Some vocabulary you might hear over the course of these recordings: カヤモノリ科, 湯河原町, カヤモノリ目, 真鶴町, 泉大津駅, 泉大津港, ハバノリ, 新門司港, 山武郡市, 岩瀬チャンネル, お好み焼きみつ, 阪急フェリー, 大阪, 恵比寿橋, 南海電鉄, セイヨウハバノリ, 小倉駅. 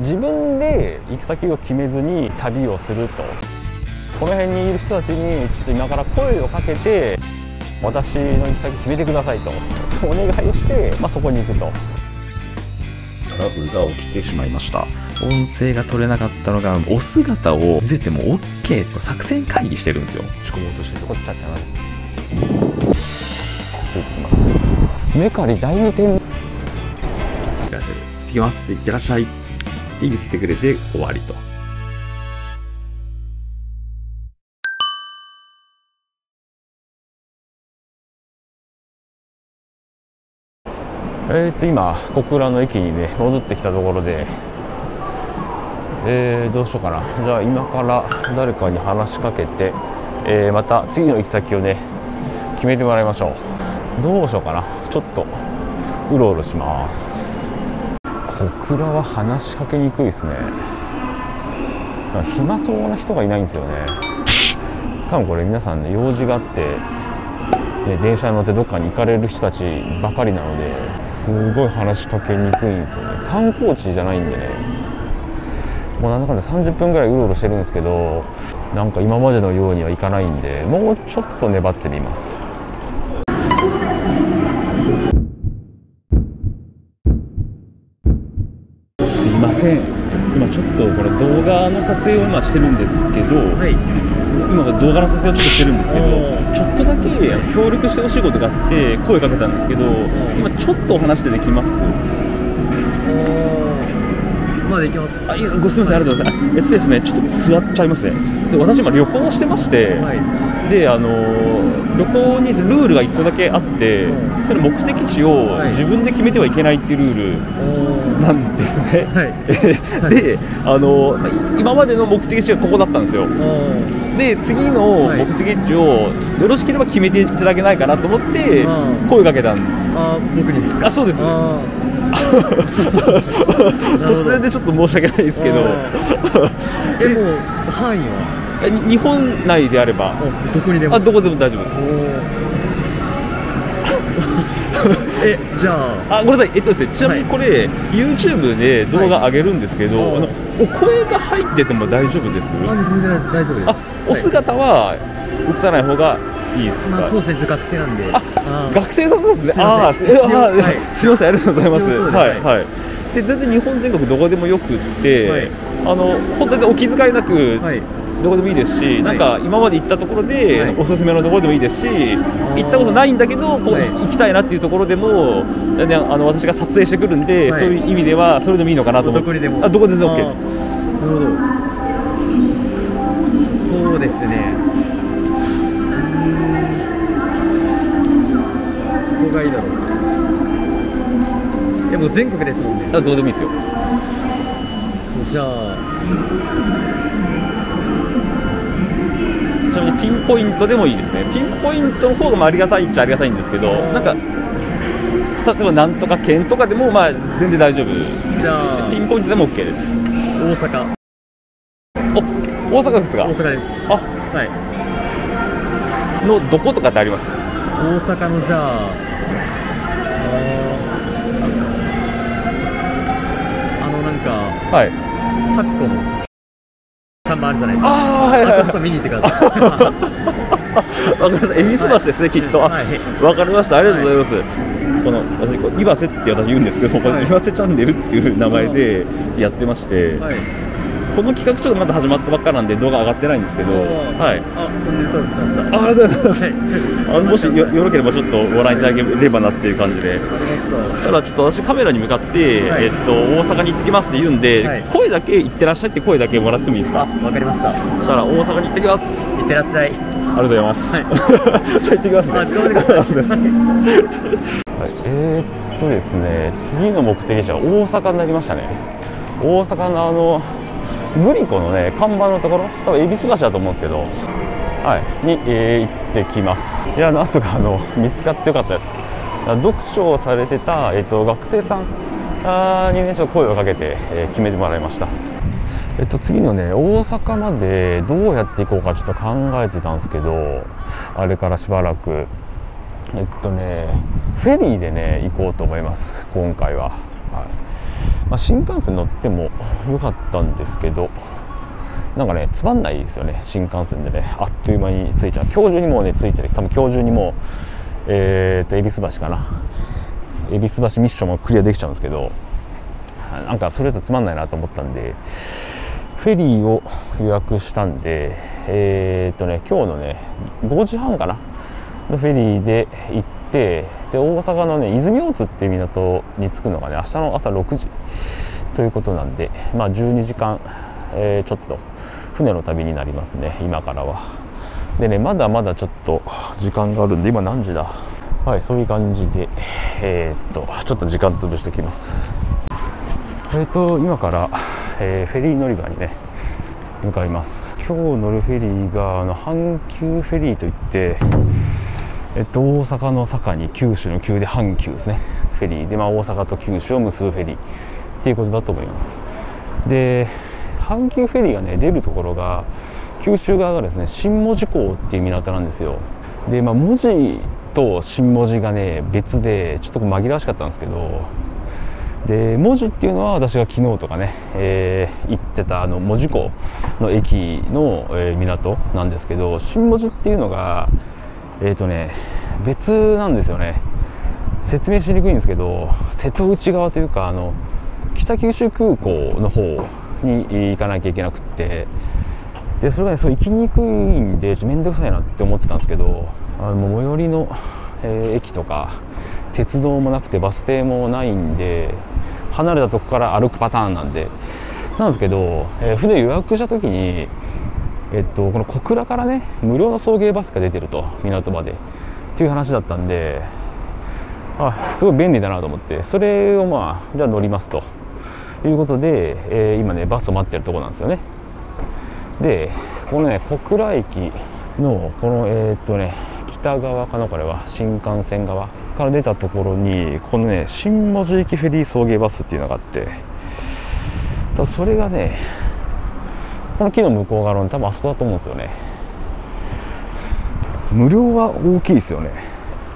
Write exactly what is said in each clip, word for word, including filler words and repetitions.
自分で行き先を決めずに旅をすると、この辺にいる人たちにちょっと今から声をかけて、私の行き先決めてくださいとお願いして、まあ、そこに行くと。トラブルが起きてしまいました。音声が取れなかったのが、お姿を見せても OK と作戦会議してるんですよ。仕込もうとしてるこっちゃったな。ついてきます。メカリ第二店いらっしゃい、行ってきますって言ってらっしゃいって言ってくれて終わりと。えーと今小倉の駅にね戻ってきたところで、えー、どうしようかな。じゃあ今から誰かに話しかけて、えー、また次の行き先をね決めてもらいましょう。どうしようかな、ちょっとうろうろします。小倉は話しかけにくいですね。暇そうな人がいないんですよね。多分これ皆さんね用事があって電車に乗ってどっかに行かれる人たちばかりなので、すごい話しかけにくいんですよね。観光地じゃないんでね、もうなんだかんださんじゅっぷんぐらいうろうろしてるんですけど、なんか今までのようにはいかないんで、もうちょっと粘ってみます。すいません、今ちょっとこれ動画の撮影を今してるんですけど、はい今動画の撮影をちょっとしてるんですけど、ちょっとだけ協力してほしいことがあって声かけたんですけど、今ちょっとお話でできます？まあできます。あ、いや、ごすみません、ありがとうございます。えっとですね、ちょっと座っちゃいますね。で、私今旅行してまして、はい、で、あの旅行にルールがいっこだけあって、その目的地を自分で決めてはいけないっていうルール。なんですね、はい、で、あの今までの目的地がここだったんですよ。で次の目的地をよろしければ決めていただけないかなと思って声かけたんです。あ、僕にですか？あ、そうです。突然でちょっと申し訳ないですけど、え、もう範囲は日本内であればどこにでも、あ、どこでも大丈夫です。え、じゃあ、あ、ごめんなさい、えっとですね、ちなみにこれ、はい、YouTube で動画上げるんですけど、はい、あのお声が入ってても大丈夫です？あ、全然大丈夫です。あ、お姿は映さない方がいいですか？まあ、そうですね、学生なんで。あ、学生さんですね。ああ、すいません、ありがとうございます。はい、はい。で、全然日本全国どこでもよくって、はい、あの本当にお気遣いなく、はい、どこでもいいですし、なんか今まで行ったところでおすすめのところでもいいですし、行ったことないんだけどこう行きたいなっていうところでも、あの私が撮影してくるんで、そういう意味ではそれでもいいのかなと思って。あ、どこでも OK です。なるほど、そうですね。ここがいいだろう。いや、もう全国ですもんね。どこでもいいですよ。じゃあちなみにピンポイントでもいいですね。ピンポイントの方がありがたいっちゃありがたいんですけど、なんか例えばなんとか県とかでもまあ全然大丈夫。じゃあピンポイントでも OK です。大阪。お、大阪ですか？大阪です。あ、はい。のどことかってあります？大阪の、じゃああのなんか、はい、パピコの看板あるじゃないですか。ああ、ちょっと見に行ってください。わかりました。恵比寿橋ですね、きっと。わかりました。ありがとうございます。この私岩瀬って私言うんですけど、これ岩瀬チャンネルっていう名前でやってまして、この企画ちょっとまだ始まったばっかなんで動画上がってないんですけど、はい。あ、チャンネル登録しました。ありがとうございます。あのもしよろければちょっとご覧いただければなっていう感じで。ただちょっと私カメラに向かって、えっと大阪に行ってきますって言うんで、声だけ行ってらっしゃいって声だけもらってもいいですか？わかりました。そしたら大阪に行ってきます。行ってらっしゃい。ありがとうございます。はい。行ってきますね。はい。えっとですね、次の目的地は大阪になりましたね。大阪のあのグリコのね看板のところ、多分恵比寿橋だと思うんですけど、はいに、えー、行ってきます。いや、なんとかあの見つかってよかったです。読書をされてた、えっと、学生さんに、ね、声をかけて、えー、決めてもらいました。えっと、次のね大阪までどうやって行こうかちょっと考えてたんですけど、あれからしばらくえっとねフェリーでね行こうと思います、今回は。はい、まあ、新幹線乗ってもよかったんですけど、なんかねつまんないですよね、新幹線でね。あっという間に着いちゃう。今日中にもうね着いてる、多分今日中にもう、えー、と恵比寿橋かな、恵比寿橋ミッションもクリアできちゃうんですけど、なんかそれだとつまんないなと思ったんで、フェリーを予約したんで、えーとね今日のねごじはんかなのフェリーで行って、で大阪のね泉大津っていう港に着くのがね明日の朝ろくじということなんで、まあじゅうにじかん、えー、ちょっと船の旅になりますね、今からは。でねまだまだちょっと時間があるんで、今何時だ、はい、そういう感じで、えー、っとちょっと時間潰しておきます。えー、と今から、えー、フェリー乗り場にね向かいます。今日乗るフェリーがあの阪急フェリーといって、えー、と大阪の坂に九州の急で阪急ですね、フェリーで、まあ、大阪と九州を結ぶフェリーっていうことだと思います。で阪急フェリーがね出るところが九州側がですね新門司港っていう港なんですよ。で、まあ、門司と新門司がね別でちょっと紛らわしかったんですけど、で門司っていうのは私が昨日とかね、えー、行ってたあの門司港の駅の、えー、港なんですけど、新門司っていうのがえーとね別なんですよね。説明しにくいんですけど、瀬戸内側というかあの北九州空港の方に行かなきゃいけなくって、でそれがねそう行きにくいんで面倒くさいなって思ってたんですけど、あの最寄りの、えー、駅とか鉄道もなくてバス停もないんで、離れたとこから歩くパターンなんでなんですけど、えー、船予約した時に、えっと、この小倉からね無料の送迎バスが出てると港までっていう話だったんで、あすごい便利だなと思って、それをまあじゃあ乗りますということで、えー、今ねバスを待ってるところなんですよね。でこのね小倉駅のこのえー、っとね北側かな、これは新幹線側から出たところにこのね新門司駅フェリー送迎バスっていうのがあって、ただそれがねこの木の向こう側の多分あそこだと思うんですよね。無料は大きいですよね。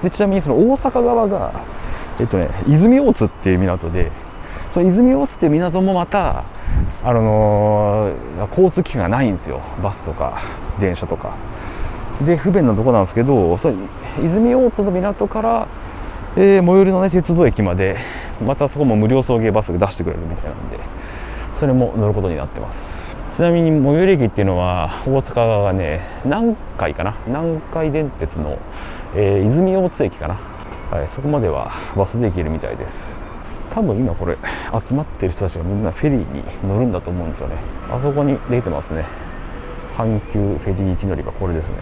でちなみにその大阪側がえっとね泉大津っていう港で、その泉大津っていう港もまたあのー、交通機関がないんですよ、バスとか電車とかで不便なとこなんですけど、それ泉大津の港から、えー、最寄りの、ね、鉄道駅までまたそこも無料送迎バスが出してくれるみたいなんで、それも乗ることになってます。ちなみに最寄り駅っていうのは大阪側がね南海かな、南海電鉄の、えー、泉大津駅かな、はい、そこまではバスで行けるみたいです。多分今これ集まってる人たちがみんなフェリーに乗るんだと思うんですよね。あそこに出てますね、阪急フェリー行き乗り場、これですね。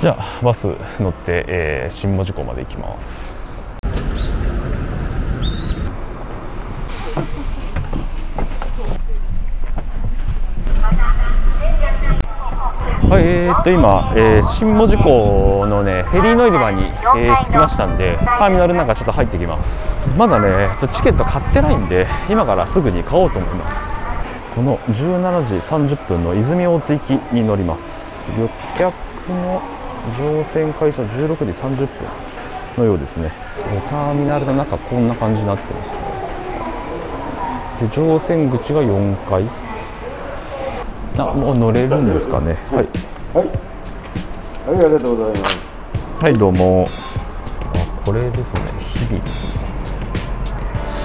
じゃあバス乗って、えー、新門司港まで行きます。はい、えー、っと今、えー、新門司港のねフェリー乗り場に、えー、着きましたんで、ターミナルなんかちょっと入ってきます。まだねチケット買ってないんで、今からすぐに買おうと思います。このじゅうしちじさんじゅっぷんの泉大津行きに乗ります。旅客の乗船開始はじゅうろくじさんじゅっぷんのようですね。ターミナルの中こんな感じになってますね。で乗船口がよんかい、あもう乗れるんですかね。はいはい、はい、ありがとうございます。はい、どうも。あこれですね、響き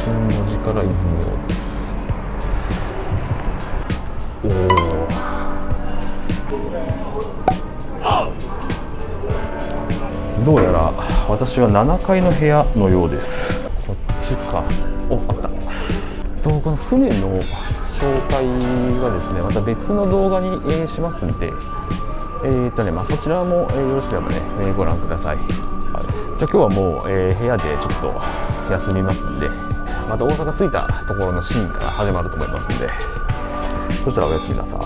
新門司から泉大津。おどうやら私はななかいの部屋のようです。こっちか、おあったと。この船の紹介はですねまた別の動画に、えー、しますんで、えーとねまあ、そちらも、えー、よろしければね、えー、ご覧ください。はい、じゃあ今日はもう、えー、部屋でちょっと休みますんで、また大阪着いたところのシーンから始まると思いますんで、そしたらおやすみなさい。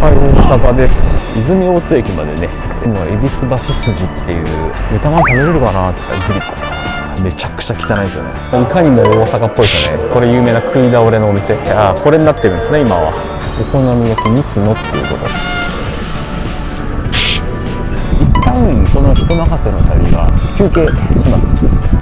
はい、大阪です。泉大津駅までね、今恵比寿橋筋っていう豚まん食べれるかなって言ったらめちゃくちゃ汚いですよね。いかにも大阪っぽいですよね。これ有名な食い倒れのお店、あこれになってるんですね今は。お好み焼きみつのっていうことです。一旦この人任せの旅は休憩します。